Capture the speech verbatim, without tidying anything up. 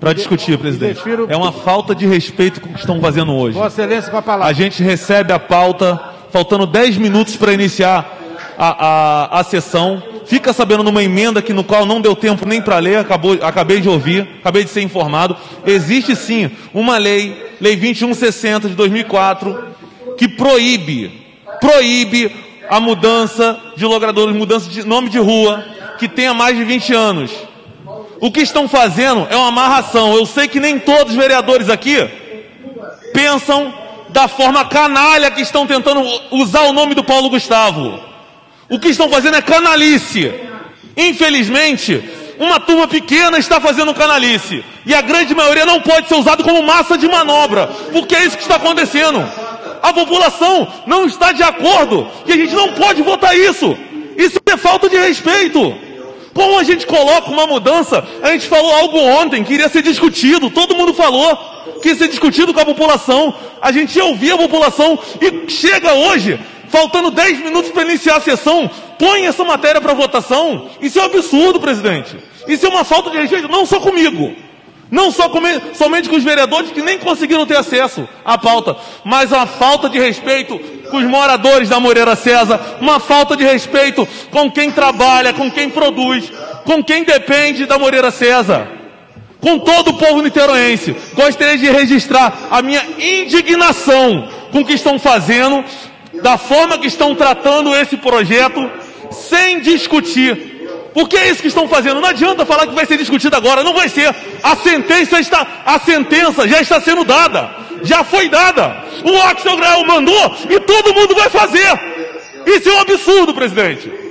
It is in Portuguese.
para discutir, presidente. Prefiro... É uma falta de respeito com o que estão fazendo hoje. Vossa Excelência, com a palavra. A gente recebe a pauta, faltando dez minutos para iniciar a, a, a sessão. Fica sabendo numa emenda que, no qual não deu tempo nem para ler, acabou, acabei de ouvir, acabei de ser informado. Existe sim uma lei, lei vinte e um sessenta de dois mil e quatro, que proíbe, proíbe a mudança de logradouros, mudança de nome de rua, que tenha mais de vinte anos. O que estão fazendo é uma amarração. Eu sei que nem todos os vereadores aqui pensam da forma canalha que estão tentando usar o nome do Paulo Gustavo. O que estão fazendo é canalice. Infelizmente, uma turma pequena está fazendo canalice. E a grande maioria não pode ser usada como massa de manobra, porque é isso que está acontecendo. A população não está de acordo e a gente não pode votar isso. Isso é falta de respeito. Como a gente coloca uma mudança, a gente falou algo ontem que iria ser discutido, todo mundo falou que ia ser discutido com a população, a gente ia ouvir a população e chega hoje, faltando dez minutos para iniciar a sessão, põe essa matéria para votação. Isso é um absurdo, presidente. Isso é uma falta de respeito, não só comigo, não só com, somente com os vereadores que nem conseguiram ter acesso à pauta, mas a falta de respeito com os moradores da Moreira César, uma falta de respeito com quem trabalha, com quem produz, com quem depende da Moreira César, com todo o povo niteroense. Gostaria de registrar a minha indignação com o que estão fazendo, da forma que estão tratando esse projeto, sem discutir. Porque é isso que estão fazendo. Não adianta falar que vai ser discutido agora. Não vai ser. A sentença, está, a sentença já está sendo dada. Já foi dada. O Axel Grael mandou e todo mundo vai fazer. Isso é um absurdo, presidente.